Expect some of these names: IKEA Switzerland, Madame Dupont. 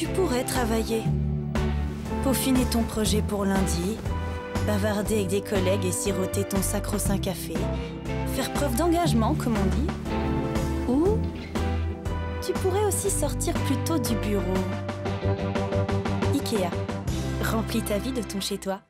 tu pourrais travailler. Peaufiner ton projet pour lundi, bavarder avec des collègues et siroter ton sacro-saint café, faire preuve d'engagement, comme on dit. Ou tu pourrais aussi sortir plus tôt du bureau. IKEA, remplis ta vie de ton chez-toi.